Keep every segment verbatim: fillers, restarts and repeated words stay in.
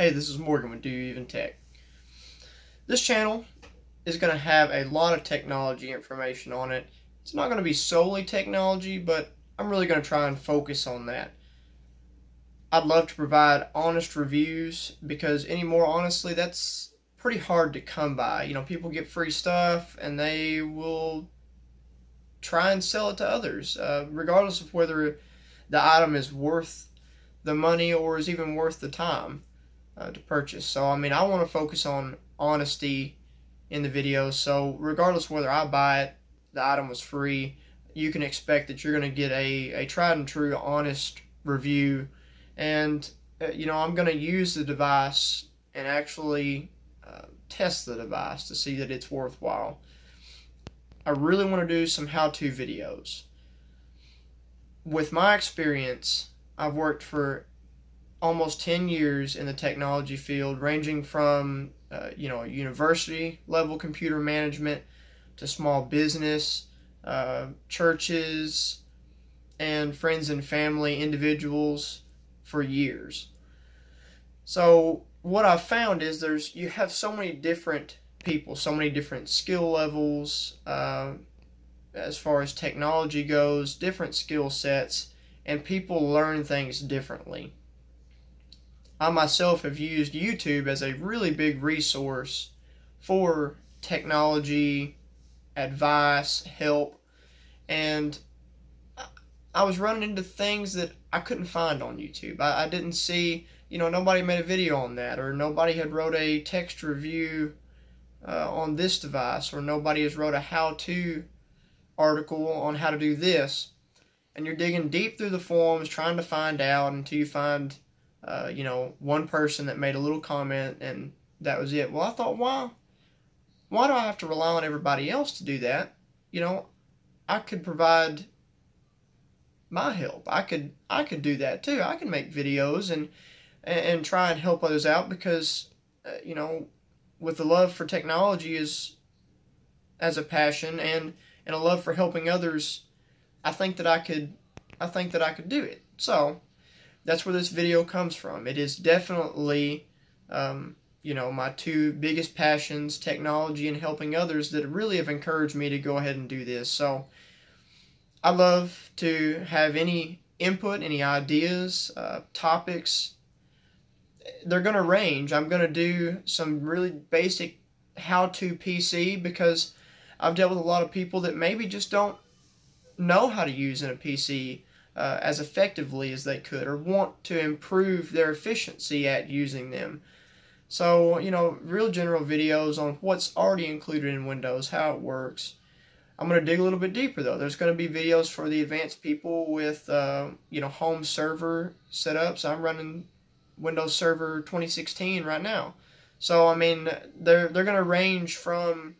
Hey, this is Morgan with Do You Even Tech. This channel is going to have a lot of technology information on it. It's not going to be solely technology, but I'm really going to try and focus on that. I'd love to provide honest reviews because any more honestly, that's pretty hard to come by. You know, people get free stuff and they will try and sell it to others, uh, regardless of whether the item is worth the money or is even worth the time uh, to purchase. So, I mean, I want to focus on honesty in the video. So, regardless of whether I buy it, the item was free, you can expect that you're going to get a, a tried and true honest review. And, uh, you know, I'm going to use the device and actually uh, test the device to see that it's worthwhile. I really want to do some how-to videos. With my experience, I've worked for almost ten years in the technology field, ranging from uh, you know, university level computer management to small business, uh, churches, and friends and family, individuals for years. So what I've found is there's you have so many different people, so many different skill levels uh, as far as technology goes, different skill sets, and people learn things differently. I myself have used YouTube as a really big resource for technology, advice, help, and I was running into things that I couldn't find on YouTube. I, I didn't see, you know, nobody made a video on that, or nobody had wrote a text review uh, on this device, or nobody has wrote a how-to article on how to do this. And you're digging deep through the forums trying to find out until you find, uh, you know, one person that made a little comment and that was it. Well, I thought, why, why do I have to rely on everybody else to do that? You know, I could provide my help. I could, I could do that too. I can make videos and, and, and try and help others out because, uh, you know, with the love for technology is as a passion and, and a love for helping others, I think that I could I think that I could do it. So that's where this video comes from. It is definitely um, you know, my two biggest passions, technology and helping others, that really have encouraged me to go ahead and do this. So I love to have any input, any ideas, uh, topics. They're going to range. I'm going to do some really basic how-to P C because I've dealt with a lot of people that maybe just don't know how to use in a P C uh, as effectively as they could, or want to improve their efficiency at using them. So, you know, real general videos on what's already included in Windows, how it works. I'm going to dig a little bit deeper though. There's going to be videos for the advanced people with, uh, you know, home server setups. I'm running Windows Server twenty sixteen right now. So, I mean, they're, they're going to range from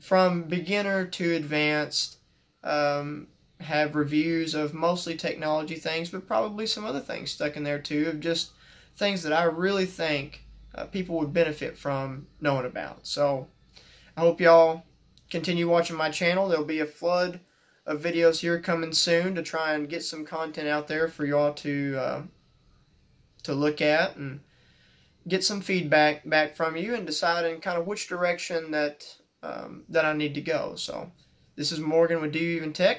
from beginner to advanced, um, have reviews of mostly technology things, but probably some other things stuck in there too, of just things that I really think uh, people would benefit from knowing about. So I hope y'all continue watching my channel. There'll be a flood of videos here coming soon to try and get some content out there for y'all to, uh, to look at and get some feedback back from you and decide in kind of which direction that Um, that I need to go. So, this is Morgan with Do You Even Tech.